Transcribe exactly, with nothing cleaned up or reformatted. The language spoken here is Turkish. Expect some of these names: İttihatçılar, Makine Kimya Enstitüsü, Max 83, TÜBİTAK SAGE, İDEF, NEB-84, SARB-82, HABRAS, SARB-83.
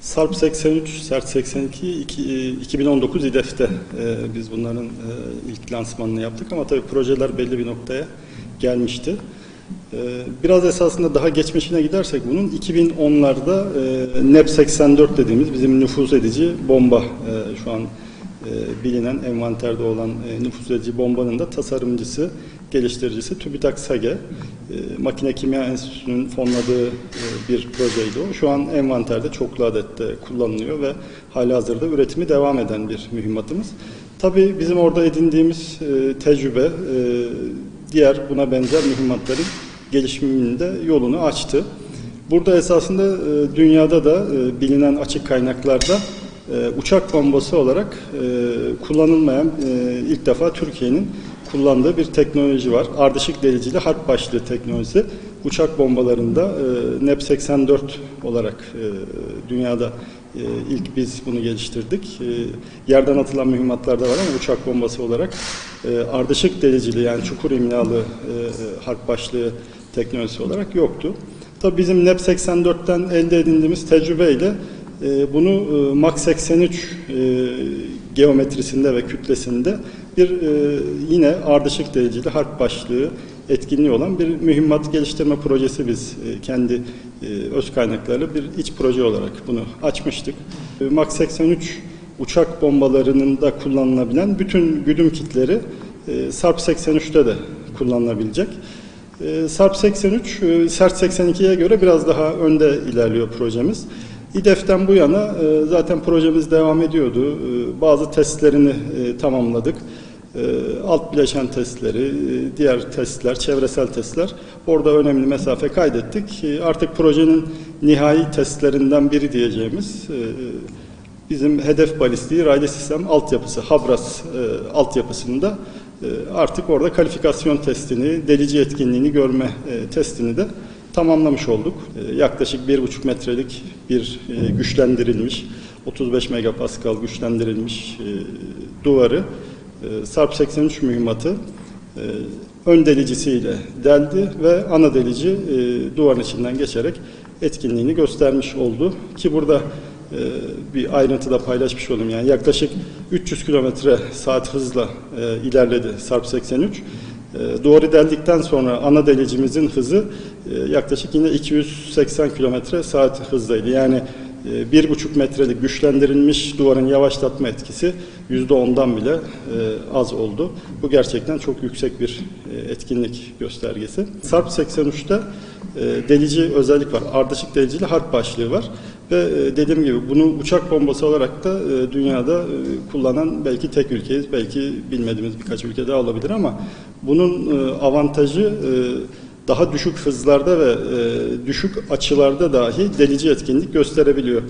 SARB seksen üç, SARB seksen iki, iki bin on dokuz İDEF'te e, biz bunların e, ilk lansmanını yaptık ama tabii projeler belli bir noktaya gelmişti. E, biraz esasında daha geçmişine gidersek bunun iki bin onlarda e, NEB seksen dört dediğimiz bizim nüfuz edici bomba, e, şu an e, bilinen envanterde olan e, nüfuz edici bombanın da tasarımcısı, geliştiricisi TÜBİTAK SAGE, e, Makine Kimya Enstitüsü'nün fonladığı e, bir projeydi o. Şu an envanterde çoklu adette kullanılıyor ve halihazırda üretimi devam eden bir mühimmatımız. Tabii bizim orada edindiğimiz e, tecrübe e, diğer buna benzer mühimmatların gelişiminde yolunu açtı. Burada esasında e, dünyada da e, bilinen açık kaynaklarda e, uçak bombası olarak e, kullanılmayan e, ilk defa Türkiye'nin kullandığı bir teknoloji var. Ardışık delicili harp başlığı teknolojisi uçak bombalarında e, NEB seksen dört olarak e, dünyada e, ilk biz bunu geliştirdik. E, yerden atılan mühimmatlarda var ama uçak bombası olarak e, ardışık delicili, yani çukur imlalı e, harp başlığı teknolojisi olarak yoktu. Tabii bizim NEB seksen dörtten elde edindiğimiz tecrübeyle e, bunu e, Max seksen üç e, geometrisinde ve kütlesinde bir e, yine ardışık dereceli harp başlığı etkinliği olan bir mühimmat geliştirme projesi biz e, kendi e, öz kaynaklarıyla bir iç proje olarak bunu açmıştık. E, Max seksen üç uçak bombalarının da kullanılabilen bütün güdüm kitleri e, SARB seksen üçte de kullanılabilecek. E, SARB seksen üç, e, SARB seksen ikiye göre biraz daha önde ilerliyor projemiz. İDEF'ten bu yana e, zaten projemiz devam ediyordu. E, bazı testlerini e, tamamladık. Alt bileşen testleri, diğer testler, çevresel testler, orada önemli mesafe kaydettik. Artık projenin nihai testlerinden biri diyeceğimiz bizim hedef balistiği raylı sistem altyapısı, HABRAS altyapısında artık orada kalifikasyon testini, delici etkinliğini görme testini de tamamlamış olduk. Yaklaşık bir buçuk metrelik bir güçlendirilmiş, otuz beş megapascal güçlendirilmiş duvarı SARB seksen üç mühimmatı e, ön delicisiyle deldi ve ana delici e, duvarın içinden geçerek etkinliğini göstermiş oldu. Ki burada e, bir ayrıntıda paylaşmış olayım. Yani yaklaşık üç yüz kilometre saat hızla e, ilerledi SARB seksen üç. E, duvarı deldikten sonra ana delicimizin hızı e, yaklaşık yine iki yüz seksen kilometre saat hızdaydı. Yani bir buçuk metrelik güçlendirilmiş duvarın yavaşlatma etkisi yüzde ondan bile az oldu. Bu gerçekten çok yüksek bir etkinlik göstergesi. SARB seksen üçte delici özellik var. Ardışık delicili harp başlığı var. Ve dediğim gibi bunu uçak bombası olarak da dünyada kullanan belki tek ülkeyiz. Belki bilmediğimiz birkaç ülke daha olabilir ama bunun avantajı daha düşük hızlarda ve e, düşük açılarda dahi delici etkinlik gösterebiliyor.